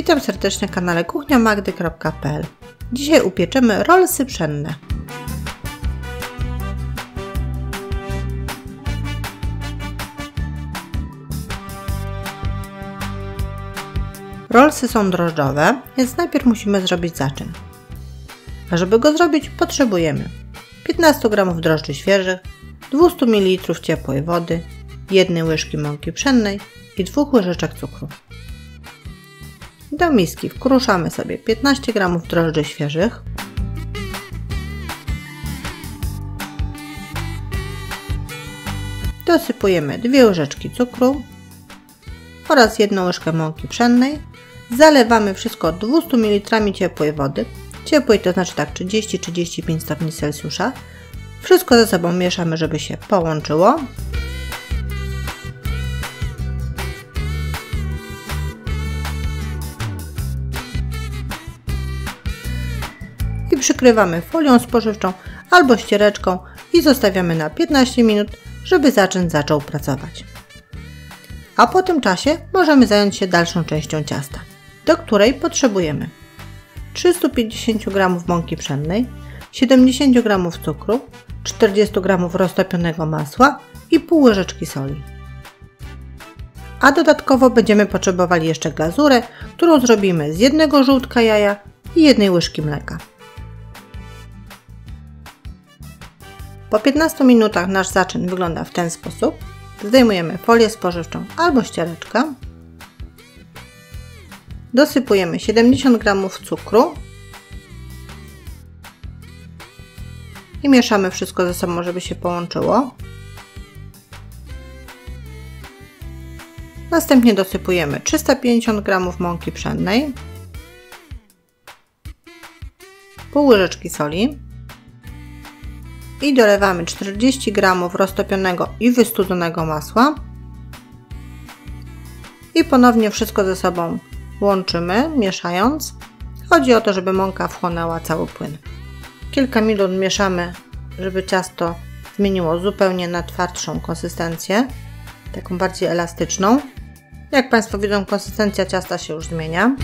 Witam serdecznie na kanale kuchniamagdy.pl. Dzisiaj upieczemy rolsy pszenne. Rolsy są drożdżowe, więc najpierw musimy zrobić zaczyn. A żeby go zrobić, potrzebujemy 15 g drożdży świeżych, 200 ml ciepłej wody, 1 łyżki mąki pszennej i 2 łyżeczek cukru. Do miski wkruszamy sobie 15 g drożdży świeżych, 2 łyżeczki cukru oraz 1 łyżkę mąki pszennej. Zalewamy wszystko 200 ml ciepłej wody, ciepłej to znaczy tak 30-35 stopni Celsjusza. Wszystko ze sobą mieszamy, żeby się połączyło. I przykrywamy folią spożywczą albo ściereczką i zostawiamy na 15 minut, żeby zaczyn zaczął pracować. A po tym czasie możemy zająć się dalszą częścią ciasta, do której potrzebujemy 350 g mąki pszennej, 70 g cukru, 40 g roztopionego masła i pół łyżeczki soli. A dodatkowo będziemy potrzebowali jeszcze glazurę, którą zrobimy z jednego żółtka jaja i 1 łyżki mleka. Po 15 minutach nasz zaczyn wygląda w ten sposób. Zdejmujemy folię spożywczą albo ściereczkę. Dosypujemy 70 g cukru i mieszamy wszystko ze sobą, żeby się połączyło. Następnie dosypujemy 350 g mąki pszennej, pół łyżeczki soli i dolewamy 40 g roztopionego i wystudzonego masła i ponownie wszystko ze sobą łączymy, mieszając. Chodzi o to, żeby mąka wchłonęła cały płyn. Kilka minut mieszamy, żeby ciasto zmieniło zupełnie na twardszą konsystencję, taką bardziej elastyczną. Jak Państwo widzą, konsystencja ciasta się już zmienia.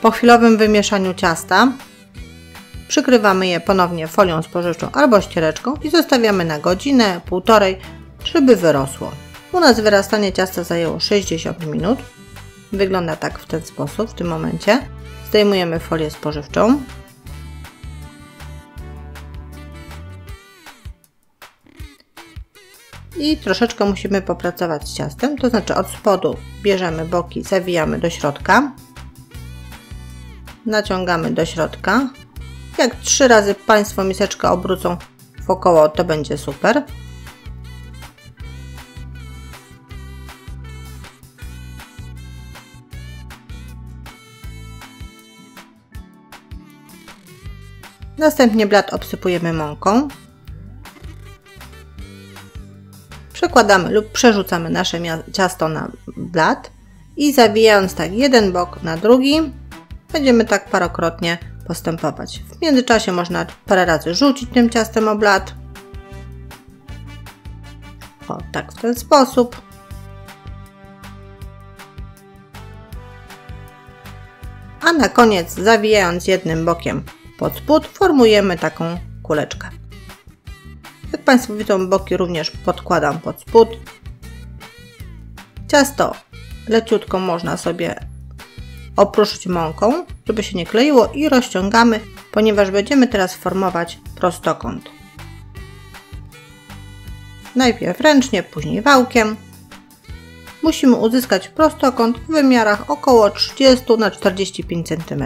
Po chwilowym wymieszaniu ciasta przykrywamy je ponownie folią spożywczą albo ściereczką i zostawiamy na godzinę, półtorej, żeby wyrosło. U nas wyrastanie ciasta zajęło 60 minut. Wygląda tak w ten sposób w tym momencie. Zdejmujemy folię spożywczą. I troszeczkę musimy popracować z ciastem, to znaczy od spodu bierzemy boki, zawijamy do środka. Naciągamy do środka. Jak 3 razy Państwo miseczkę obrócą wokoło, to będzie super. Następnie blat obsypujemy mąką. Przekładamy lub przerzucamy nasze ciasto na blat i zawijając tak jeden bok na drugi, będziemy tak parokrotnie postępować. W międzyczasie można parę razy rzucić tym ciastem o blat. O, tak w ten sposób. A na koniec, zawijając jednym bokiem pod spód, formujemy taką kuleczkę. Jak Państwo widzą, boki również podkładam pod spód. Ciasto leciutko można sobie opruszyć mąką, żeby się nie kleiło i rozciągamy, ponieważ będziemy teraz formować prostokąt. Najpierw ręcznie, później wałkiem. Musimy uzyskać prostokąt w wymiarach około 30 na 45 cm.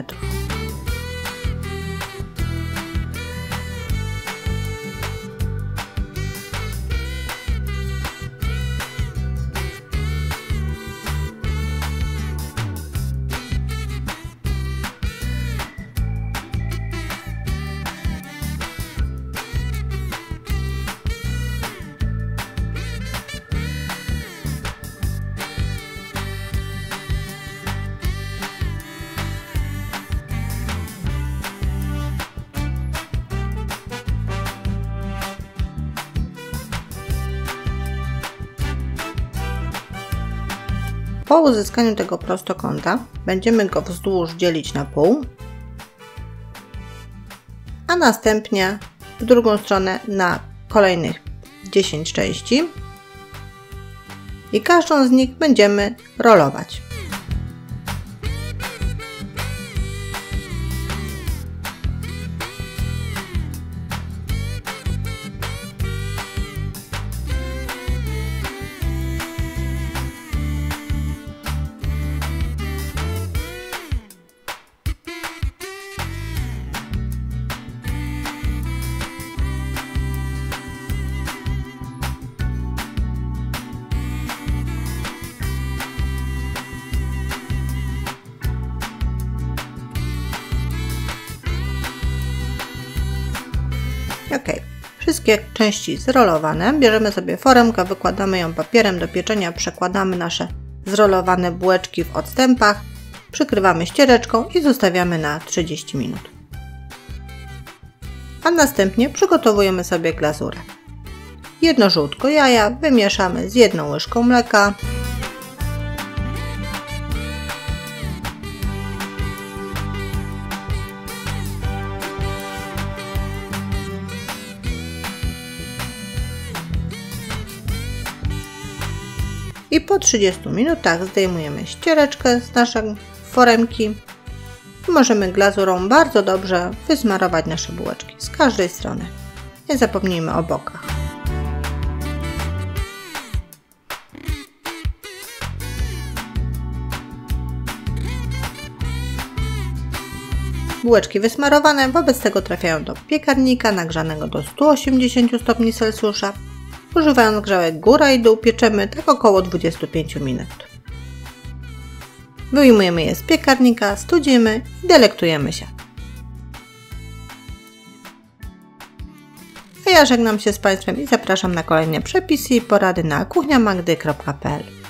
Po uzyskaniu tego prostokąta będziemy go wzdłuż dzielić na pół, a następnie w drugą stronę na kolejnych 10 części i każdą z nich będziemy rolować. Ok, wszystkie części zrolowane, bierzemy sobie foremkę, wykładamy ją papierem do pieczenia, przekładamy nasze zrolowane bułeczki w odstępach, przykrywamy ściereczką i zostawiamy na 30 minut. A następnie przygotowujemy sobie glazurę. Jedno żółtko jaja wymieszamy z jedną łyżką mleka, i po 30 minutach zdejmujemy ściereczkę z naszej foremki i możemy glazurą bardzo dobrze wysmarować nasze bułeczki z każdej strony. Nie zapomnijmy o bokach. Bułeczki wysmarowane wobec tego trafiają do piekarnika nagrzanego do 180 stopni Celsjusza. Używając grzałek góra i dół pieczemy tak około 25 minut. Wyjmujemy je z piekarnika, studzimy i delektujemy się. A ja żegnam się z Państwem i zapraszam na kolejne przepisy i porady na kuchniamagdy.pl.